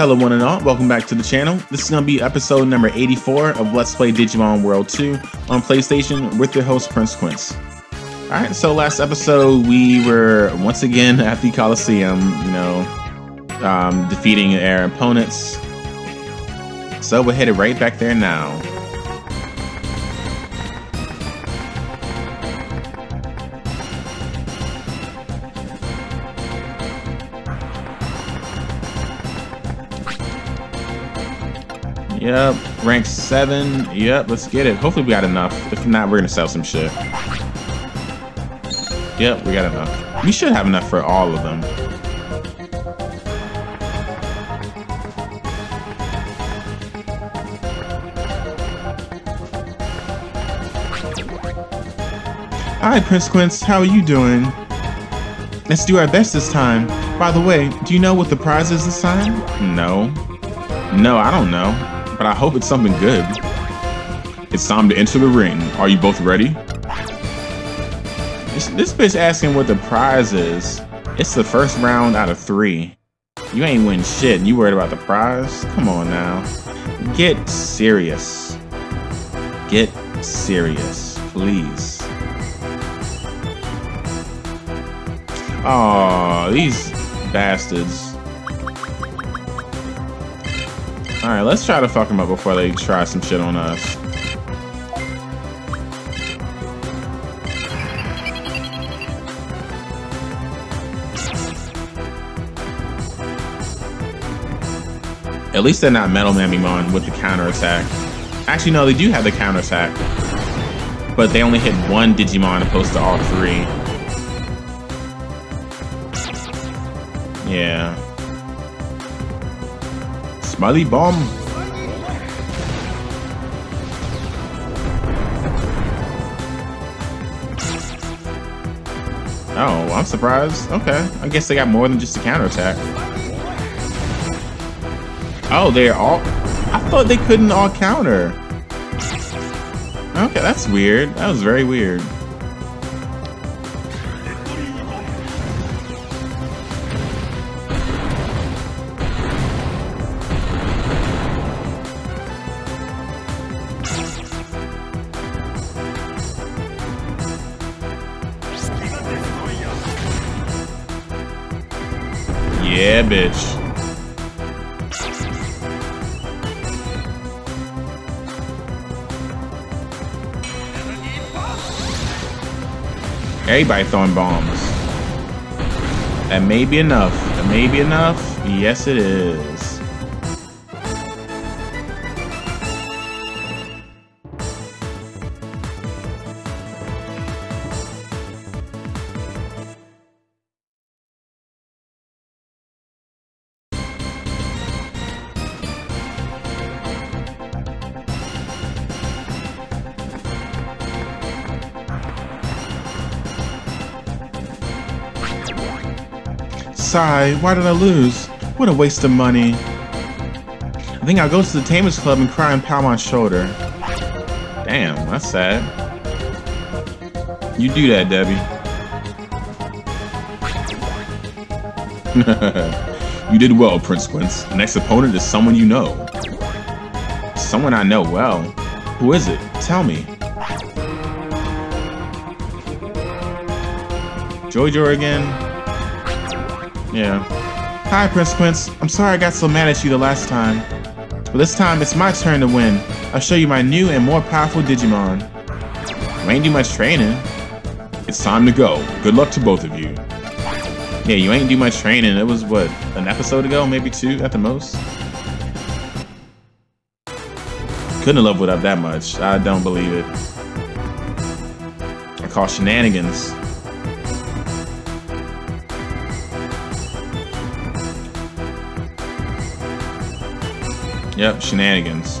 Hello one and all, welcome back to the channel. This is going to be episode number 84 of Let's Play Digimon World 2 on PlayStation with your host PrinceQuints. Alright, so last episode we were once again at the Coliseum, you know, defeating our opponents. So we're headed right back there now. Yep, rank 7. Yep, let's get it. Hopefully we got enough. If not, we're gonna sell some shit. Yep, we got enough. We should have enough for all of them. Hi, PrinceQuints. How are you doing? Let's do our best this time. By the way, do you know what the prize is this time? No. No, I don't know. But I hope it's something good. It's time to enter the ring. Are you both ready? This bitch asking what the prize is. It's the first round out of 3. You ain't winning shit and you worried about the prize? Come on now. Get serious. Get serious, please. Aww, these bastards. Alright, let's try to fuck them up before they try some shit on us. At least they're not Metal Mamemon with the counterattack. Actually, no, they do have the counterattack. But they only hit one Digimon opposed to all 3. Yeah. Muddy bomb. Oh, I'm surprised. Okay, I guess they got more than just a counterattack. Oh, they're all... I thought they couldn't all counter. Okay, that's weird. That was very weird. Yeah, bitch. Everybody throwing bombs. That may be enough. That may be enough. Yes, it is. Sigh, why did I lose? What a waste of money. I think I'll go to the Tamers Club and cry and pound my shoulder. Damn, that's sad. You do that, Debbie. You did well, PrinceQuints. The next opponent is someone you know. Someone I know well. Who is it? Tell me. Joy Joy again? Yeah. Hi, PrinceQuints. I'm sorry I got so mad at you the last time. But this time, it's my turn to win. I'll show you my new and more powerful Digimon. You ain't do much training. It's time to go. Good luck to both of you. Yeah, you ain't do much training. It was, what, an episode ago? Maybe 2 at the most? Couldn't have leveled up that much. I don't believe it. I call shenanigans. Yep, shenanigans. I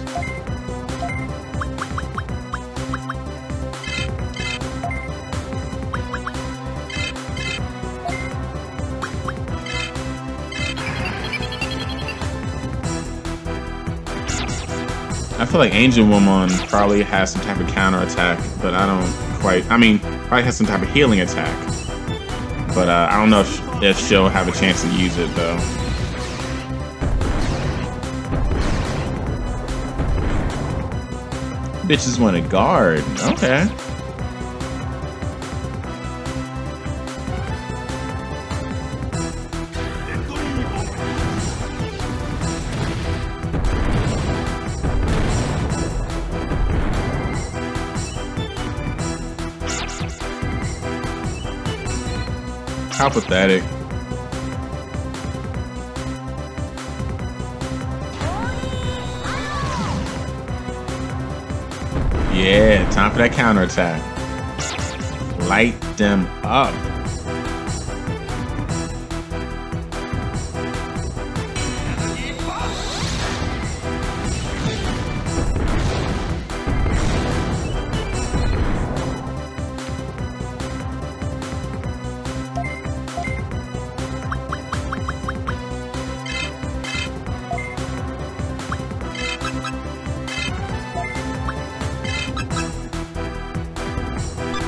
feel like Angel Woman probably has some type of counterattack, but I don't quite... I mean, probably has some type of healing attack. But I don't know if she'll have a chance to use it, though. bitches want to guard. Okay. How pathetic. Yeah, time for that counterattack. Light them up.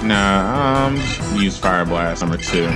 Nah, use Fire Blast number 2.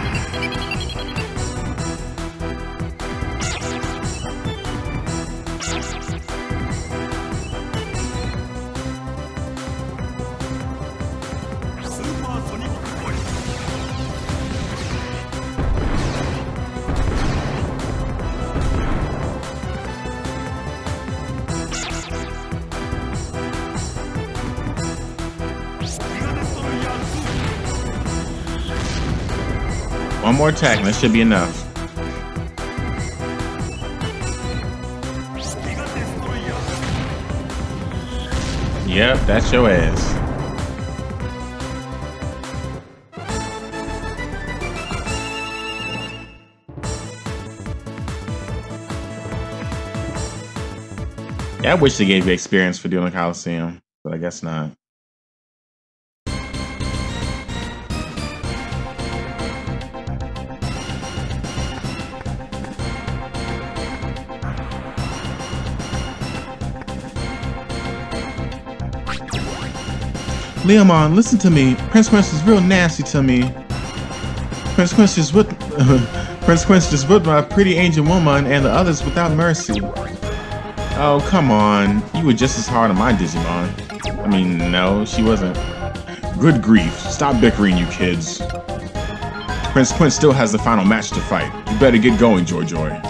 One more attack, and that should be enough. Yep, that's your ass. Yeah, I wish they gave you experience for doing the Coliseum, but I guess not. Leomon, listen to me. PrinceQuints is real nasty to me. PrinceQuints just whipped my pretty Angel Woman and the others without mercy. Oh, come on. You were just as hard on my Digimon. I mean, no, she wasn't. Good grief. Stop bickering, you kids. PrinceQuints still has the final match to fight. You better get going, Joy Joy.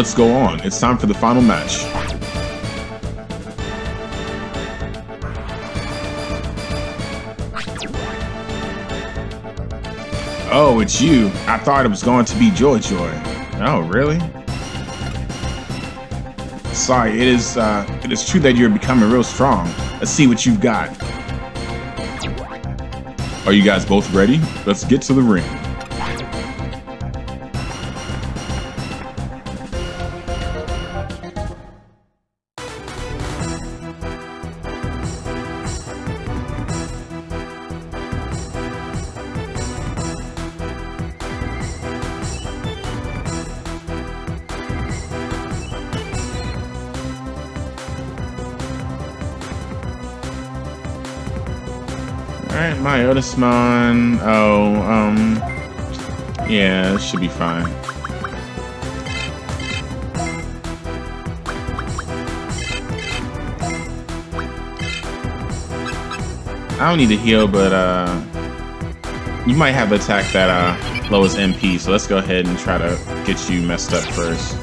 Let's go on. It's time for the final match. Oh, it's you. I thought it was going to be Joy Joy. Oh, really? Sorry, it is true that you're becoming real strong. Let's see what you've got. Are you guys both ready? Let's get to the ring. Alright, my Otismon. Oh, yeah, it should be fine. I don't need to heal, but, you might have attacked that, lowest MP, so let's go ahead and try to get you messed up first.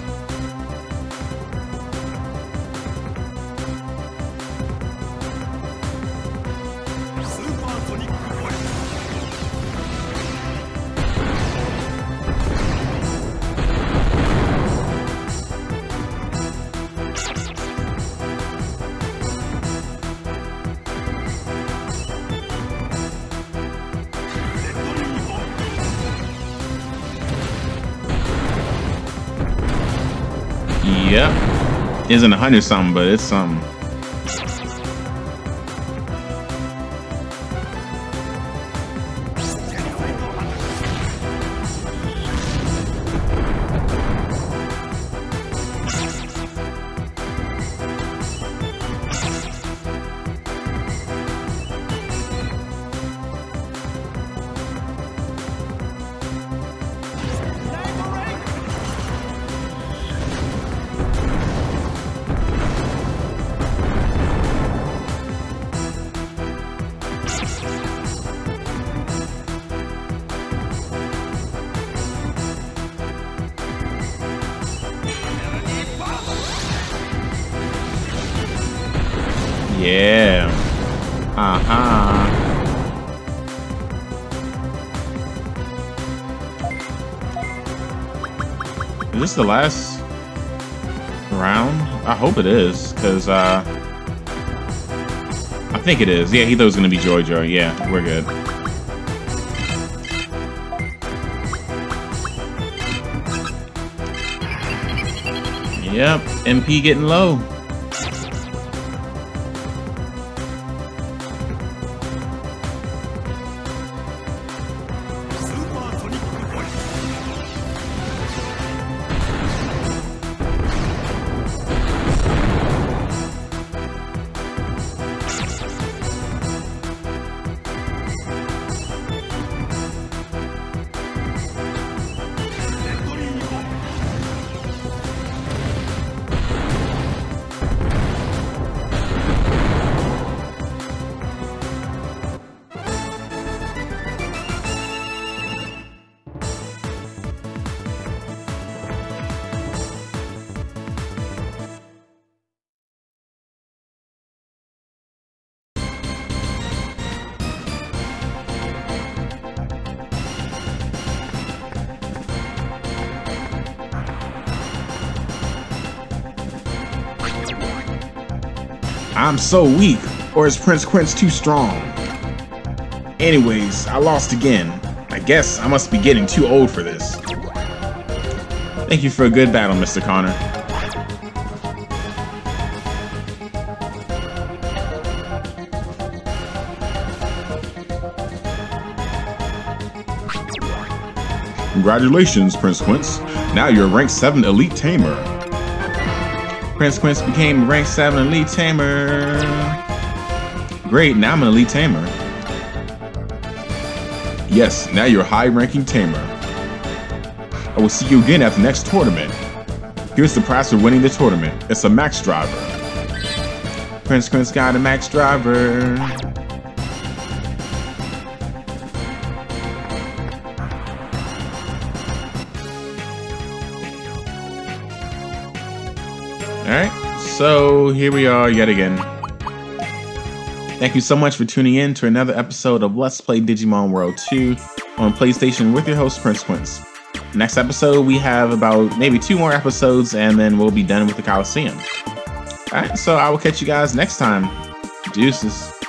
Yep. Isn't 100 something, but it's something. Yeah. Is this the last round? I hope it is, because I think it is. Yeah, he thought it was going to be Joy Joy. Yeah, we're good. Yep, MP getting low. I'm so weak, or is PrinceQuints too strong? Anyways, I lost again. I guess I must be getting too old for this. Thank you for a good battle, Mr. Connor. Congratulations, PrinceQuints. Now you're Rank 7 Elite Tamer. PrinceQuints became Rank 7 Elite Tamer. Great, now I'm an Elite Tamer. Yes, now you're a high-ranking Tamer. I will see you again at the next tournament. Here's the prize for winning the tournament. It's a Max Driver. PrinceQuints got a Max Driver. Alright, so here we are yet again. Thank you so much for tuning in to another episode of Let's Play Digimon World 2 on PlayStation with your host, PrinceQuints. Next episode, we have about maybe 2 more episodes and then we'll be done with the Coliseum. Alright, so I will catch you guys next time. Deuces.